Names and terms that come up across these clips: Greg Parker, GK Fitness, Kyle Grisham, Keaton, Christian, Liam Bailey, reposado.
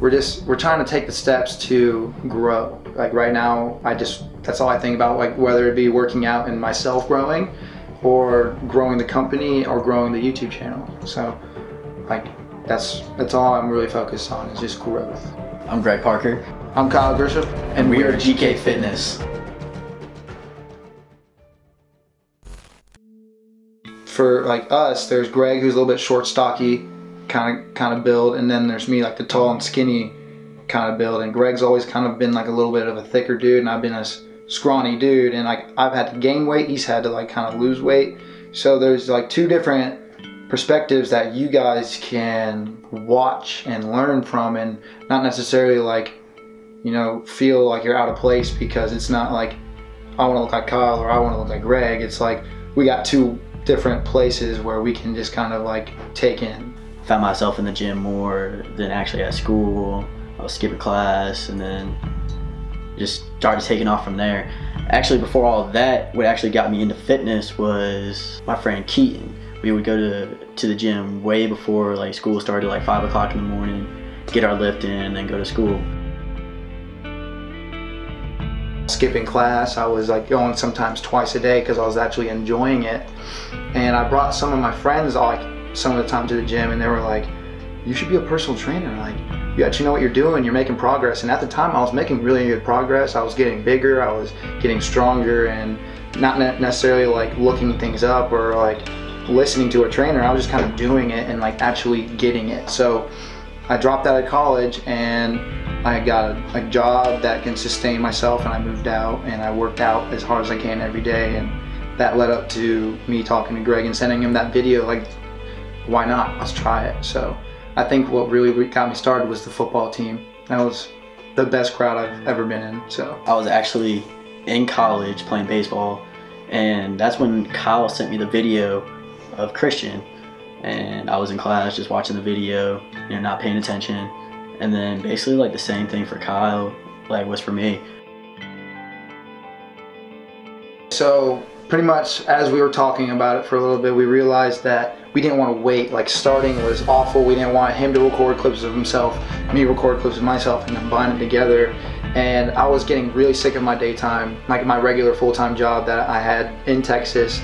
we're trying to take the steps to grow. Like right now, that's all I think about, like whether it be working out and myself growing, or growing the company, or growing the YouTube channel. So like that's all I'm really focused on, is just growth. I'm Greg Parker. I'm Kyle Grisham. And we are GK Fitness. For like us, there's Greg, who's a little bit short, stocky kind of build, and then there's me, like the tall and skinny kind of build. And Greg's always kind of been like a little bit of a thicker dude, and I've been a scrawny dude. And like I've had to gain weight, he's had to like kind of lose weight. So there's like two different perspectives that you guys can watch and learn from, and not necessarily like, you know, feel like you're out of place because it's not like I want to look like Kyle or I want to look like Greg. It's like we got two different places where we can just kind of like take in. Found myself in the gym more than actually at school. I was skipping class and then just started taking off from there. Actually, before all of that, what actually got me into fitness was my friend Keaton. We would go to the gym way before like school started, like 5 o'clock in the morning, get our lift in and then go to school. Skipping class, I was like going sometimes twice a day because I was actually enjoying it. And I brought some of my friends like some of the time to the gym, and they were like, you should be a personal trainer, like you actually know what you're doing, you're making progress. And at the time I was making really good progress. I was getting bigger, I was getting stronger, and not necessarily like looking things up or like listening to a trainer. I was just kind of doing it and like actually getting it. So I dropped out of college and I got a job that can sustain myself, and I moved out and I worked out as hard as I can every day. And that led up to me talking to Greg and sending him that video, like, why not? Let's try it. So I think what really got me started was the football team. That was the best crowd I've ever been in. So I was actually in college playing baseball, and that's when Kyle sent me the video of Christian, and I was in class just watching the video, you know, not paying attention. And then basically like the same thing for Kyle like was for me. So pretty much as we were talking about it for a little bit, we realized that we didn't want to wait. Like starting was awful. We didn't want him to record clips of himself, me record clips of myself, and combine it together. And I was getting really sick of my daytime, like my regular full-time job that I had in Texas.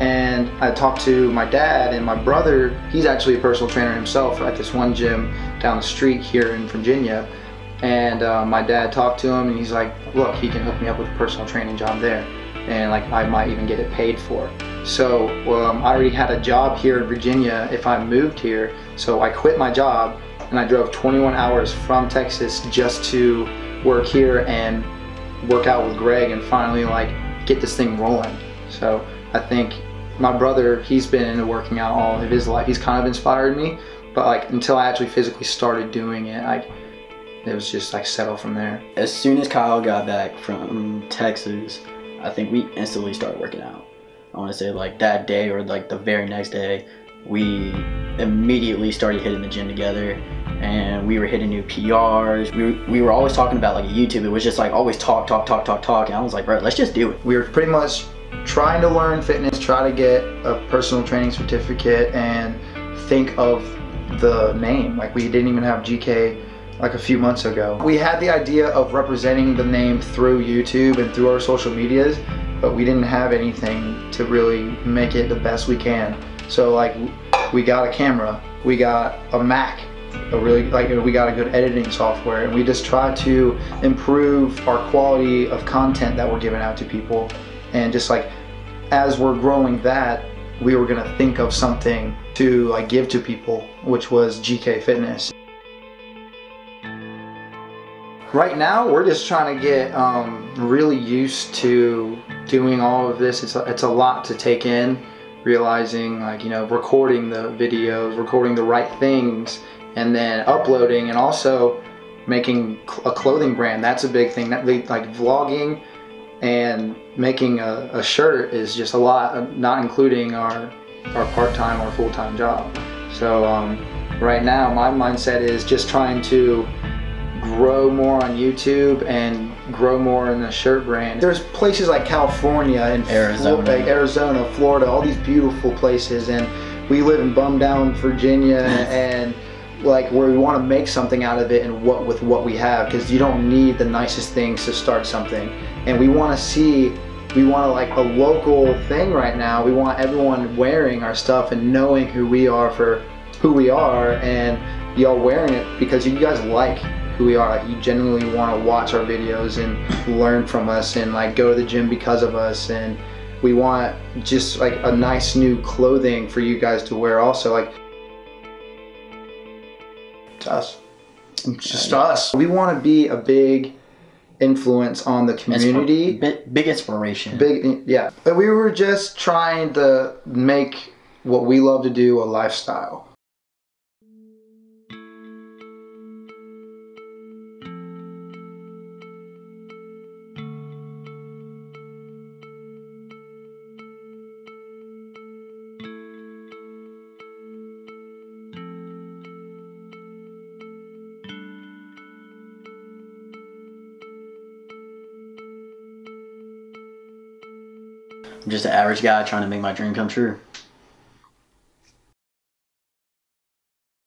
And I talked to my dad and my brother. He's actually a personal trainer himself at this one gym down the street here in Virginia. And my dad talked to him and he's like, look, he can hook me up with a personal training job there. And like, I might even get it paid for. So I already had a job here in Virginia if I moved here. So I quit my job and I drove 21 hours from Texas just to work here and work out with Greg and finally like get this thing rolling. So I think my brother, he's been into working out all of his life. He's kind of inspired me, but like until I actually physically started doing it, like it was just like settled from there. As soon as Kyle got back from Texas, I think we instantly started working out. I want to say like that day or like the very next day, we immediately started hitting the gym together, and we were hitting new PRs. We were always talking about like YouTube. It was just like always talk. And I was like, bro, let's just do it. We were pretty much trying to learn fitness, try to get a personal training certificate, and think of the name. Like we didn't even have GK like a few months ago. We had the idea of representing the name through YouTube and through our social medias, but we didn't have anything to really make it the best we can. So like we got a camera, we got a Mac, we got a good editing software, and we just try to improve our quality of content that we're giving out to people. And just like as we're growing that, we were gonna think of something to like give to people, which was GK Fitness. Right now we're just trying to get really used to doing all of this. It's a lot to take in, realizing like, you know, recording the videos, recording the right things, and then uploading, and also making a clothing brand. That's a big thing, that like vlogging and making a shirt is just a lot, not including our part-time or full-time job. So right now my mindset is just trying to grow more on YouTube and grow more in the shirt brand. There's places like California and Arizona, Florida, all these beautiful places, and we live in bum down Virginia and like where we want to make something out of it and with what we have, because you don't need the nicest things to start something. And we want to see, we want like a local thing right now. We want everyone wearing our stuff and knowing who we are for who we are, and y'all wearing it because you guys like who we are. Like, you genuinely want to watch our videos and learn from us and like go to the gym because of us. And we want just like a nice new clothing for you guys to wear also, like to us. It's just us. We want to be a big influence on the community. Big inspiration. Big, yeah. But we were just trying to make what we love to do a lifestyle. I'm just an average guy trying to make my dream come true.